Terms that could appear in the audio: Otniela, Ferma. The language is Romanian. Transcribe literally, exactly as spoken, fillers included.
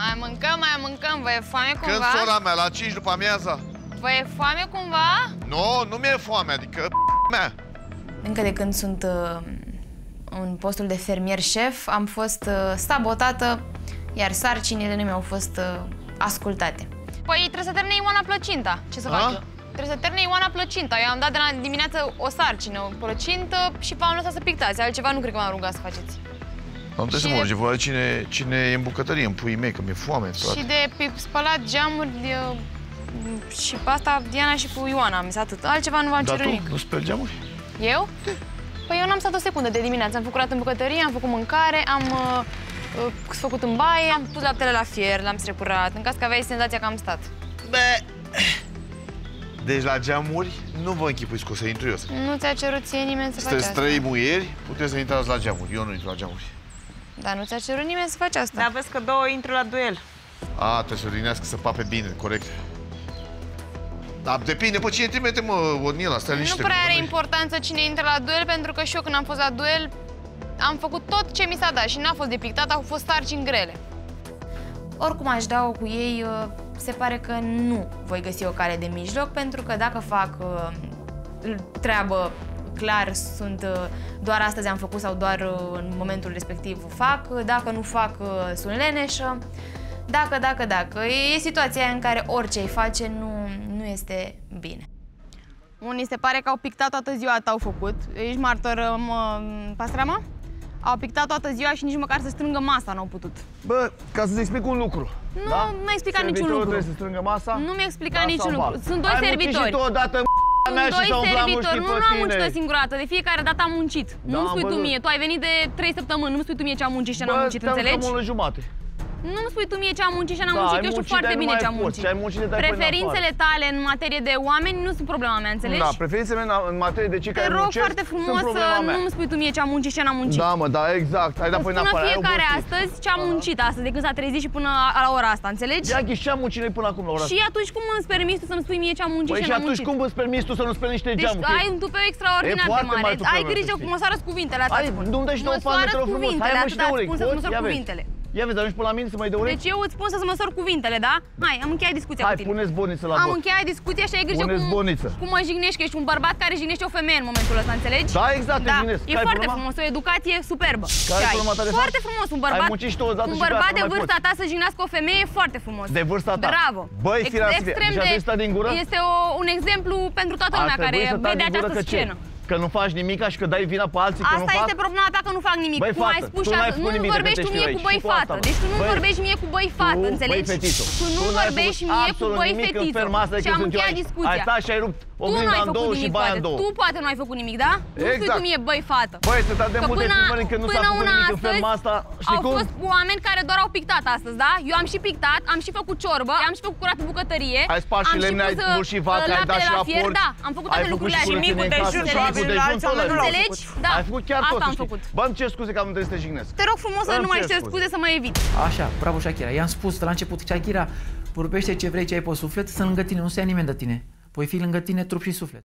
Mai mâncăm, mai mâncăm, vă e foame cumva? Când sora mea, la cinci după amiaza. Vă e foame cumva? Nu, nu mi-e foame, adică mea. Încă de când sunt uh, în postul de fermier-șef, am fost uh, sabotată, iar sarcinile nu mi-au fost uh, ascultate. Păi trebuie să termine Ioana plăcinta, ce să A? fac? Trebuie să termine Ioana plăcinta. Eu am dat de la dimineață o sarcină, o plăcintă și v-am lăsat să pictați. Altceva nu cred că m-am rugat să faceți. Am trebuie să mă urci, cine, cine e în bucătărie, îmi pui mei, că mi-e foame. Și toate. de pip, spălat geamuri de, și pasta Diana și cu Ioana am zis atât. Altceva nu v-am cerut nimic. Nu speli geamuri? Eu? De. Păi eu n-am stat o secundă de dimineață. Am făcut în bucătărie, am făcut mâncare, am uh, uh, făcut în baie, am pus laptele la fier, l-am strecurat, în caz că aveai senzația că am stat. Be. Deci la geamuri nu vă închipuiți că o să intru eu. Nu ți-a cerut ție nimeni să faci asta. Sunteți trei muieri, puteți să intrați la geamuri. Eu nu intru la geamuri. Dar nu ți-a cerut nimeni să faci asta. Dar vezi că două intră la duel. A, trebuie să linească să pape bine, corect. Dar depinde pe cine trimite, mă, Otniela, stai liniște. Nu prea are importanță cine intră la duel, pentru că și eu când am fost la duel am făcut tot ce mi s-a dat și n-a fost de pictat, au fost sarcini grele. Oricum aș da-o cu ei, se pare că nu voi găsi o cale de mijloc, pentru că dacă fac treabă clar, sunt doar astăzi am făcut sau doar în momentul respectiv fac, dacă nu fac, sunt leneșă, dacă, dacă, dacă. E situația în care orice îi face nu, nu este bine. Unii se pare că au pictat toată ziua, t-au făcut. Ești martor, mă, Pastreama? Au pictat toată ziua și nici măcar să strângă masa n-au putut. Bă, ca să-ți explic un lucru. Nu da? mi-a explicat niciun lucru. Trebuie să strângă masa? Nu mi-a explicat niciun lucru. Val. Sunt doi Ai servitori. Sunt doi servitori, nu, nu am muncit o singură dată, de fiecare dată am muncit. Da, nu-mi spui tu mie, tu ai venit de trei săptămâni, nu-mi spui tu mie ce am muncit și ce n-am muncit, înțelegi? Nu-mi spui tu mie ce am muncit și ce n-am muncit, eu știu foarte bine ce am muncit. Preferințele tale în materie de oameni nu sunt problema mea, înțelegi? Da, preferințele mele în materie de cei care muncesc. Te rog foarte frumos să nu-mi spui tu mie ce am muncit și ce n-am muncit. Da, mă, da, exact. Hai da până la până fiecare astăzi ce am muncit astăzi, de când s-a trezit și până la ora asta, înțelegi? Ia ghiși, ce am muncit noi până acum la ora asta. Și atunci cum îți permis tu să-mi spui mie ce am muncit și ce n-am muncit? Și atunci cum îți permis tu să nu speli niște geamuri? Deci ai un tupeu extraordinar de mare. Ai grijă cum măsoară-ți cuvintele, atât. Hai, nu ia vezi, ajungi până la mine să mai dă urechi? Deci eu îți spun să-ți măsori cuvintele, da? Hai, am încheiat discuția Hai, cu tine. Hai, puneți boniță la bot. Am încheiat discuția și ai grijă cum, cum mă jignești, că ești un bărbat care jignește o femeie în momentul ăsta, înțelegi? Da, exact, da. Jignesc. E foarte problema? frumos, o educație superbă. Care e problema ta de Foarte faci? frumos, un bărbat, un bărbat de vârsta ta să jignească o femeie e foarte frumos. De vârsta ta? Bravo. Băi, extrem de... Este un exemplu pentru toată lumea care vede această scenă. Că nu faci nimic și că dai vina pe alții asta că nu fac? Asta este problema ta, că nu fac nimic. Băi, fată, tu n-ai spus nimic de câte știu aici. Nu vorbești tu mie cu băi fată. Deci tu nu vorbești mie cu băi fată, înțelegi? Tu nu vorbești mie cu băi fetiță. Și am încheiat discuția. Ai stat și ai rupt oglinda în două și baia în două. Tu poate nu ai făcut nimic, da? Nu spui tu mie băi fată. Băi, să te-am multe filmări că nu s-a făcut nimic în ferma asta. Au fost oameni care doar au pictat astăzi, da? Eu am și pictat, am și făcut ciorbă, am și făcut curat în bucătărie. Ai spart și lemne, ai pus și vaca, ai dat și la porc. Da, am făcut toate lucrurile și micul dejun. Înțelegi? Da. Ai făcut chiar asta am făcut. Bă, îmi cer scuze că am trebuit să te jignesc. Te rog frumos să nu mai cer scuze, să mă evit. Așa, bravo Shakira. I-am spus de la început, Shakira, vorbește ce vrei, ce ai pe suflet, să lângă tine, nu se ia nimeni de tine. Voi fi lângă tine trup și suflet.